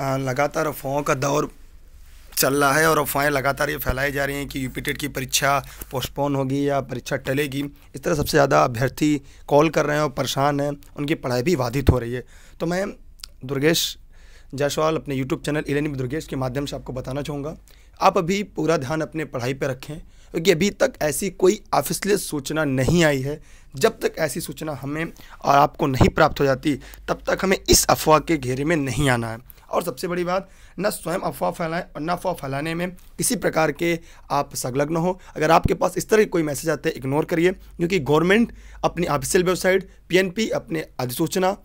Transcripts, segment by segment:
लगातार अफवाहों का दौर चल रहा है और अफवाहें लगातार ये फैलाई जा रही हैं कि यूपीटीईटी की परीक्षा पोस्टपोन होगी या परीक्षा टलेगी। इस तरह सबसे ज़्यादा अभ्यर्थी कॉल कर रहे हैं और परेशान हैं, उनकी पढ़ाई भी बाधित हो रही है। तो मैं दुर्गेश जशवाल अपने YouTube channel e learning with Durgesh के माध्यम से आपको बताना चाहूँगा, आप अभी पूरा ध्यान अपने पढ़ाई पर रखें, क्योंकि अभी तक ऐसी कोई ऑफिशियल सूचना नहीं आई है। जब तक ऐसी सूचना हमें और आपको नहीं प्राप्त हो जाती, तब तक हमें इस अफवाह के घेरे में नहीं आना है। और सबसे बड़ी बात, न स्वयं अफवाह फैलाएं और न अफवाह फैलाने में किसी प्रकार के आप संलग्न हो। अगर आपके पास इस तरह के कोई मैसेज आते हैं, इग्नोर करिए, क्योंकि गवर्नमेंट अपनी ऑफिशियल वेबसाइट, पीएनपी, अपने अधिसूचना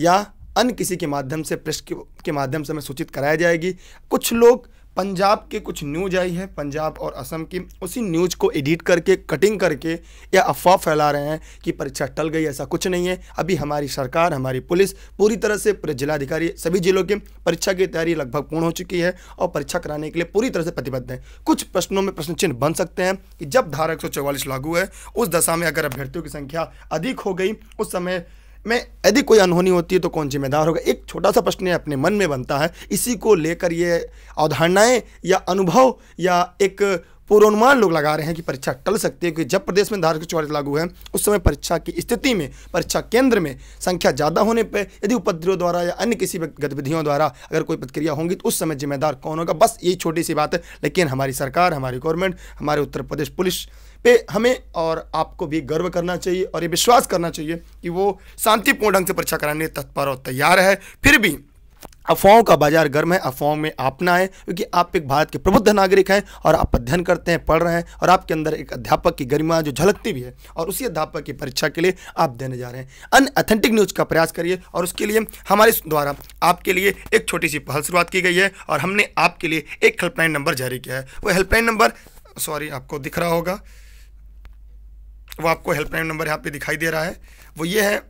या अन्य किसी के माध्यम से, प्रेस के माध्यम से हमें सूचित कराया जाएगी। कुछ लोग, पंजाब के कुछ न्यूज आई है, पंजाब और असम की, उसी न्यूज को एडिट करके, कटिंग करके या अफवाह फैला रहे हैं कि परीक्षा टल गई। ऐसा कुछ नहीं है। अभी हमारी सरकार, हमारी पुलिस पूरी तरह से, पूरे जिलाधिकारी, सभी जिलों के परीक्षा की तैयारी लगभग पूर्ण हो चुकी है और परीक्षा कराने के लिए पूरी तरह से प्रतिबद्ध है। कुछ प्रश्नों में प्रश्न चिन्ह बन सकते हैं कि जब धारा 144 लागू है, उस दशा में अगर अभ्यर्थियों की संख्या अधिक हो गई, उस समय में यदि कोई अनहोनी होती है तो कौन जिम्मेदार होगा। एक छोटा सा प्रश्न अपने मन में बनता है। इसी को लेकर ये अवधारणाएं या अनुभव या एक पूर्वानुमान लोग लगा रहे हैं कि परीक्षा टल सकती है, क्योंकि जब प्रदेश में धारा 144 लागू है, उस समय परीक्षा की स्थिति में, परीक्षा केंद्र में संख्या ज़्यादा होने पर यदि उपद्रव द्वारा या अन्य किसी गतिविधियों द्वारा अगर कोई प्रतिक्रिया होंगी, तो उस समय जिम्मेदार कौन होगा। बस यही छोटी सी बात है। लेकिन हमारी सरकार, हमारी गवर्नमेंट, हमारे उत्तर प्रदेश पुलिस पे हमें और आपको भी गर्व करना चाहिए और ये विश्वास करना चाहिए कि वो शांतिपूर्ण ढंग से परीक्षा कराने तत्पर और तैयार है। फिर भी अफवाहों का बाजार गर्म है, अफवाहों में आप ना आए, क्योंकि आप एक भारत के प्रबुद्ध नागरिक हैं और आप अध्ययन करते हैं, पढ़ रहे हैं और आपके अंदर एक अध्यापक की गरिमा जो झलकती भी है, और उसी अध्यापक की परीक्षा के लिए आप देने जा रहे हैं। अनऑथेंटिक न्यूज़ का प्रयास करिए और उसके लिए हमारे द्वारा आपके लिए एक छोटी सी पहल शुरुआत की गई है और हमने आपके लिए एक हेल्पलाइन नंबर जारी किया है। वो हेल्पलाइन नंबर, सॉरी, आपको दिख रहा होगा, वो आपको हेल्पलाइन नंबर यहाँ पे दिखाई दे रहा है, वो ये है,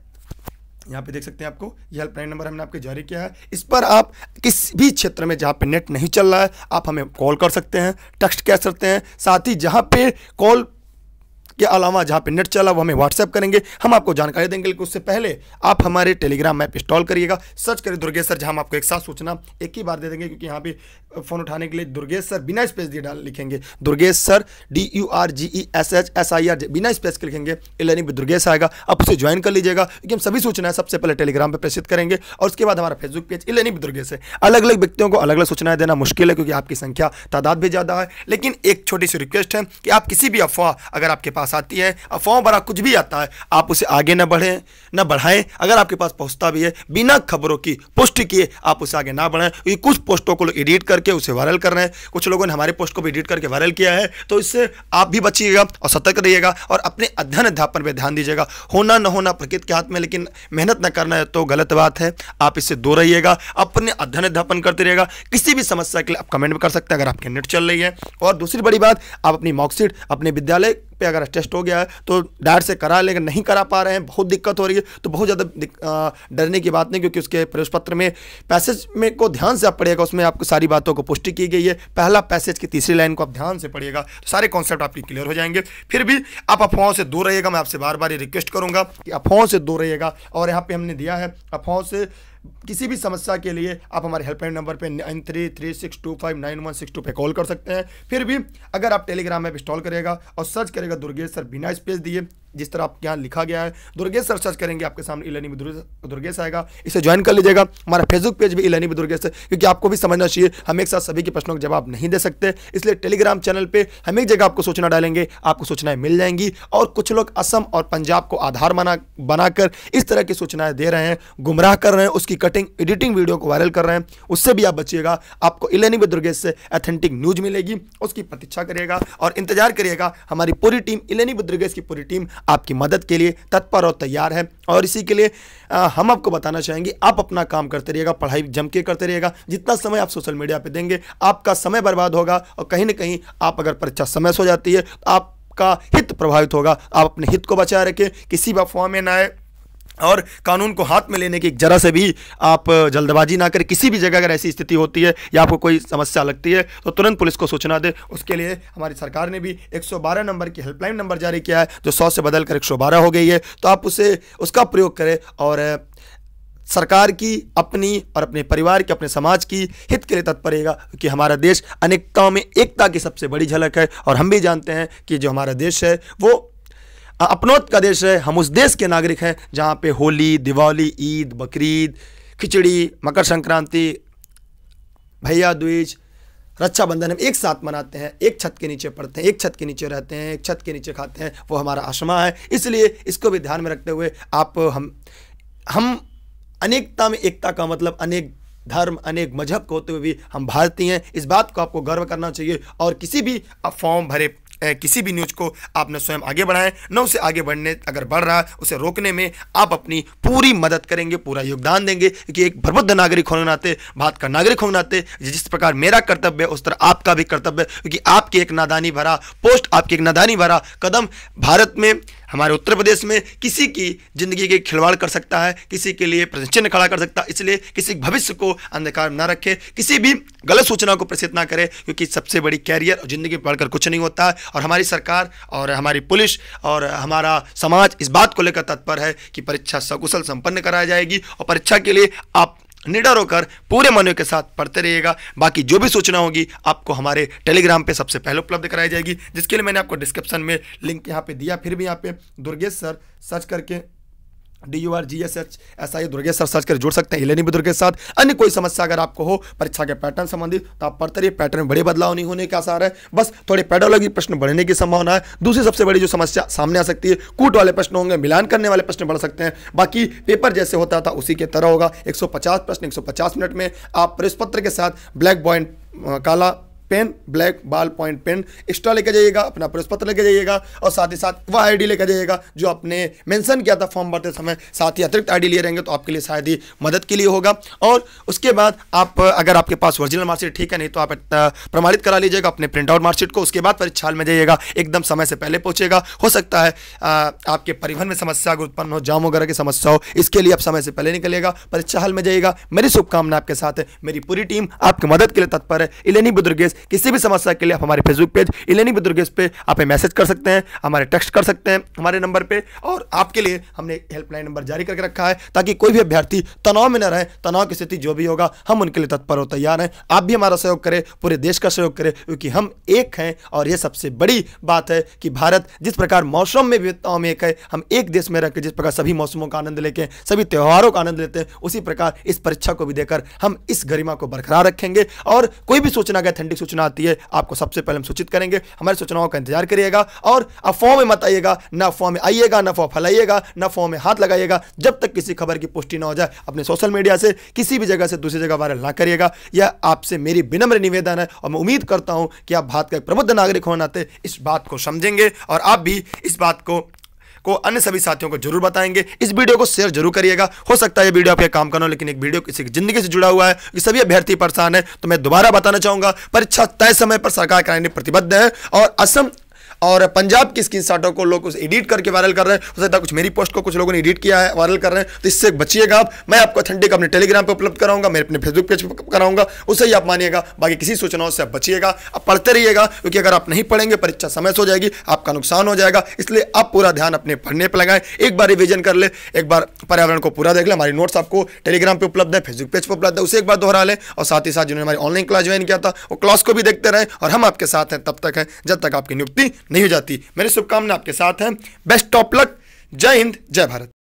यहाँ पे देख सकते हैं। आपको यह हेल्पलाइन नंबर हमने आपके जारी किया है। इस पर आप किस भी क्षेत्र में जहाँ पे नेट नहीं चल रहा है, आप हमें कॉल कर सकते हैं, टेक्स्ट कर सकते हैं। साथ ही जहाँ पे कॉल के अलावा जहाँ पे नेट चला, वो हमें व्हाट्सएप करेंगे, हम आपको जानकारी देंगे। लेकिन उससे पहले आप हमारे टेलीग्राम ऐप इंस्टॉल करिएगा, सर्च करिए दुर्गेश सर, जहाँ हम आपको एक साथ सूचना एक ही बार दे देंगे, क्योंकि यहाँ पे फ़ोन उठाने के लिए दुर्गेश सर बिना स्पेस दिए लिखेंगे, दुर्गेश सर DURGESSHSIR बिना स्पेस के लिखेंगे, ई-लर्निंग विद दुर्गेश आएगा, आप उसे ज्वाइन कर लीजिएगा, क्योंकि हम सभी सूचनाएं सबसे पहले टेलीग्राम पर प्रेषित करेंगे और उसके बाद हमारा Facebook page e learning with Durgesh है। अलग अलग व्यक्तियों को अलग अलग सूचनाएं देना मुश्किल है, क्योंकि आपकी संख्या, तादाद भी ज़्यादा है। लेकिन एक छोटी सी रिक्वेस्ट है कि आप किसी भी अफवाह, अगर आपके पास आती है, अफवाहों भरा कुछ भी आता है, आप उसे आगे न बढ़ाएं। अगर आपके पास पहुंचता भी है, बिना खबरों की पुष्टि किए आप उसे आगे ना बढ़ाएं, क्योंकि कुछ पोस्टों को लोग एडिट करके उसे वायरल कर रहे हैं। कुछ लोगों ने हमारे पोस्ट को भी एडिट करके वायरल किया है। तो इससे आप भी बचिएगा और सतर्क रहिएगा और अपने अध्ययन अध्यापन पर ध्यान दीजिएगा। होना ना होना प्रकृति के हाथ में, लेकिन मेहनत न करना है तो गलत बात है। आप इससे दूर रहिएगा, अपने अध्ययन अध्यापन करते रहिएगा। किसी भी समस्या के लिए आप कमेंट कर सकते हैं, अगर आपकी नेट चल रही है। और दूसरी बड़ी बात, आप अपनी मार्कशीट, अपने विद्यालय पे अगर टेस्ट हो गया है तो डायरेक्ट से करा लेगा। नहीं करा पा रहे हैं, बहुत दिक्कत हो रही है, तो बहुत ज़्यादा डरने की बात नहीं, क्योंकि उसके प्रवेश पत्र में पैसेज में को ध्यान से आप पढ़िएगा, उसमें आपको सारी बातों को पुष्टि की गई है। पहला पैसेज की तीसरी लाइन को आप ध्यान से पढ़िएगा, तो सारे कॉन्सेप्ट आपके क्लियर हो जाएंगे। फिर भी आप अफवाहों से दूर रहिएगा। मैं आपसे बार बार ये रिक्वेस्ट करूँगा कि अफवाहों से दूर रहिएगा। और यहाँ पर हमने दिया है, अफवाहों से किसी भी समस्या के लिए आप हमारे हेल्पलाइन नंबर पे 9336259162 पे कॉल कर सकते हैं। फिर भी अगर आप टेलीग्राम ऐप इंस्टॉल करेगा और सर्च करेगा दुर्गेश सर बिना स्पेस दिए, जिस तरह आपके यहाँ लिखा गया है, दुर्गेश सर सर्च करेंगे, आपके सामने ई-लर्निंग विद दुर्गेश आएगा, इसे ज्वाइन कर लीजिएगा। हमारा फेसबुक पेज भी ई-लर्निंग विद दुर्गेश है, क्योंकि आपको भी समझना चाहिए, हम एक साथ सभी के प्रश्नों के जवाब नहीं दे सकते, इसलिए टेलीग्राम चैनल पे हम एक जगह आपको सूचना डालेंगे, आपको सूचनाएं मिल जाएंगी। और कुछ लोग असम और पंजाब को आधार बनाकर इस तरह की सूचनाएं दे रहे हैं, गुमराह कर रहे हैं, उसकी कटिंग एडिटिंग वीडियो को वायरल कर रहे हैं, उससे भी आप बचिएगा। आपको ई-लर्निंग विद दुर्गेश से ऑथेंटिक न्यूज मिलेगी, उसकी प्रतीक्षा करिएगा और इंतजार करिएगा। हमारी पूरी टीम, ई-लर्निंग विद दुर्गेश की पूरी टीम आपकी मदद के लिए तत्पर और तैयार है। और इसी के लिए हम आपको बताना चाहेंगे, आप अपना काम करते रहिएगा, पढ़ाई जम के करते रहिएगा। जितना समय आप सोशल मीडिया पे देंगे, आपका समय बर्बाद होगा और कहीं ना कहीं आप, अगर परीक्षा समय से हो जाती है तो आपका हित प्रभावित होगा। आप अपने हित को बचाए रखें, किसी भी अफवाह में ना आए और कानून को हाथ में लेने की जरा से भी आप जल्दबाजी ना करें। किसी भी जगह अगर ऐसी स्थिति होती है या आपको कोई समस्या लगती है तो तुरंत पुलिस को सूचना दे। उसके लिए हमारी सरकार ने भी 112 नंबर की हेल्पलाइन नंबर जारी किया है, जो 100 से बदलकर 112 हो गई है। तो आप उसका प्रयोग करें और सरकार की अपनी और अपने परिवार की, अपने समाज की हित के लिए तत्पर रहेगा, क्योंकि हमारा देश अनेकताओं में एकता की सबसे बड़ी झलक है। और हम भी जानते हैं कि जो हमारा देश है वो अपनौत का देश है। हम उस देश के नागरिक हैं जहाँ पे होली, दिवाली, ईद, बकरीद, खिचड़ी, मकर संक्रांति, भैया दूज, रक्षाबंधन हम एक साथ मनाते हैं, एक छत के नीचे पढ़ते हैं, एक छत के नीचे रहते हैं, एक छत के नीचे खाते हैं, वो हमारा आसमां है। इसलिए इसको भी ध्यान में रखते हुए आप हम अनेकता में एकता का मतलब अनेक धर्म, अनेक मजहब को होते हुए भी हम भारतीय हैं, इस बात को आपको गर्व करना चाहिए। और किसी भी अफवाहों भरे किसी भी न्यूज़ को आप न स्वयं आगे बढ़ाएं, न उसे आगे बढ़ने अगर बढ़ रहा है उसे रोकने में आप अपनी पूरी मदद करेंगे, पूरा योगदान देंगे, क्योंकि एक प्रबुद्ध नागरिक होने नाते, भारत का नागरिक होने नाते जिस प्रकार मेरा कर्तव्य है उस तरह आपका भी कर्तव्य है। क्योंकि आपकी एक नादानी भरा पोस्ट, आपकी एक नादानी भरा कदम भारत में, हमारे उत्तर प्रदेश में किसी की ज़िंदगी के खिलवाड़ कर सकता है, किसी के लिए प्रश्न चिन्ह खड़ा कर सकता है। इसलिए किसी भविष्य को अंधकार ना रखें, किसी भी गलत सूचना को प्रसारित ना करें, क्योंकि सबसे बड़ी कैरियर और ज़िंदगी पढ़कर कुछ नहीं होता है। और हमारी सरकार और हमारी पुलिस और हमारा समाज इस बात को लेकर तत्पर है कि परीक्षा सकुशल संपन्न कराई जाएगी। और परीक्षा के लिए आप निडर होकर पूरे मनोयोग के साथ पढ़ते रहिएगा। बाकी जो भी सूचना होगी आपको हमारे टेलीग्राम पे सबसे पहले उपलब्ध कराई जाएगी, जिसके लिए मैंने आपको डिस्क्रिप्शन में लिंक यहाँ पे दिया। फिर भी यहाँ पे दुर्गेश सर सर्च करके DURGESH दुर्गेश सर सर्च कर जुड़ सकते हैं E-Learning with Durgesh के साथ। अन्य कोई समस्या अगर आपको हो परीक्षा के पैटर्न संबंधित तो आप पढ़ते रहिए, पैटर्न में बड़े बदलाव नहीं होने का आसार है, बस थोड़े पेडोलॉजी प्रश्न बढ़ने की संभावना है। दूसरी सबसे बड़ी जो समस्या सामने आ सकती है, कूट वाले प्रश्न होंगे, मिलान करने वाले प्रश्न बढ़ सकते हैं। बाकी पेपर जैसे होता था उसी के तरह होगा, 150 प्रश्न 150 मिनट में। आप प्रवेश पत्र के साथ ब्लैक पॉइंट काला pen, black ball point pen extra लेकर जाइएगा, अपना प्रवेश पत्र लेकर जाइएगा और साथ ही साथ वह आईडी लेकर जाइएगा जो आपने मेंशन किया था फॉर्म भरते समय। साथ ही अतिरिक्त आईडी लिए रहेंगे तो आपके लिए शायद ही मदद के लिए होगा। और उसके बाद आप अगर आपके पास ओरिजिनल मार्कशीट ठीक है, नहीं तो आप प्रमाणित करा लीजिएगा अपने प्रिंट आउट मार्कशीट को। उसके बाद परीक्षा में जाइएगा, एकदम समय से पहले पहुँचेगा। हो सकता है आपके परिवहन में समस्या उत्पन्न हो, जाम वगैरह की समस्या हो, इसके लिए आप समय से पहले निकलेगा, परीक्षा हॉल में जाइएगा। मेरी शुभकामना आपके साथ है, मेरी पूरी टीम आपकी मदद के लिए तत्पर है। E-Learning with Durgesh किसी भी समस्या के लिए आप हमारे Facebook page E-Learning with Durgesh पे आप मैसेज कर सकते हैं, हमारे टेक्स्ट कर सकते हैं हमारे नंबर पे। और आपके लिए हमने हेल्पलाइन नंबर जारी करके रखा है ताकि कोई भी अभ्यर्थी तनाव में न रहे, तनाव की स्थिति जो भी होगा हम उनके लिए तत्पर और तैयार हैं। आप भी हमारा सहयोग करें, पूरे देश का सहयोग करें, क्योंकि हम एक हैं। और यह सबसे बड़ी बात है कि भारत जिस प्रकार मौसम में विविधताओं में एक है, हम एक देश में रहकर जिस प्रकार सभी मौसमों का आनंद लेके सभी त्यौहारों का आनंद लेते हैं, उसी प्रकार इस परीक्षा को भी देकर हम इस गरिमा को बरकरार रखेंगे। और कोई भी सूचना का ठंडी सूचना आती है आपको सबसे पहले हम सूचित करेंगे। हमारी सूचनाओं का इंतजार करिएगा और अफवाहों में मत आइएगा, न अफवाह में आइएगा, न अफवाह फैलाइएगा, न अफवाहों में हाथ लगाइएगा। जब तक किसी खबर की पुष्टि न हो जाए अपने सोशल मीडिया से किसी भी जगह से दूसरी जगह वायरल ना करिएगा। यह आपसे मेरी विनम्र निवेदन है और मैं उम्मीद करता हूं कि आप भारत का प्रबुद्ध नागरिक होने नाते इस बात को समझेंगे और आप भी इस बात को अन्य सभी साथियों को जरूर बताएंगे। इस वीडियो को शेयर जरूर करिएगा, हो सकता है ये वीडियो आपके काम करना हो, लेकिन एक वीडियो किसी की जिंदगी से जुड़ा हुआ है, ये सभी अभ्यर्थी परेशान है। तो मैं दोबारा बताना चाहूंगा, परीक्षा तय समय पर सरकार कराने प्रतिबद्ध है और असम और पंजाब की स्क्रीनशॉटों को लोग उस एडिट करके वायरल कर रहे हैं। हो सकता है कुछ मेरी पोस्ट को कुछ लोगों ने एडिट किया है, वायरल कर रहे हैं, तो इससे बचिएगा आप। मैं आपको ऑथेंटिक अपने टेलीग्राम पे उपलब्ध कराऊंगा, मैं अपने फेसबुक पेज पर कराऊंगा, उसे ही आप मानिएगा। बाकी किसी सूचनाओं से आप बचिएगा, आप पढ़ते रहिएगा, क्योंकि अगर आप नहीं पढ़ेंगे परीक्षा समय से हो जाएगी, आपका नुकसान हो जाएगा। इसलिए आप पूरा ध्यान अपने पढ़ने पर लगाएं, एक बार रिविजन कर ले, एक बार पर्यावरण को पूरा देख लें। हमारी नोट्स आपको टेलीग्राम पर उपलब्ध है, फेसबुक पेज पर उपलब्ध है, उसे एक बार दोहरा लें। और साथ ही साथ जिन्होंने हमारी ऑनलाइन क्लास ज्वाइन किया था वो क्लास को भी देखते रहें। और हम आपके साथ हैं तब तक है जब तक आपकी नियुक्ति नहीं हो जाती। मेरी शुभकामना आपके साथ है, बेस्ट, टॉप लक, जय हिंद, जय भारत।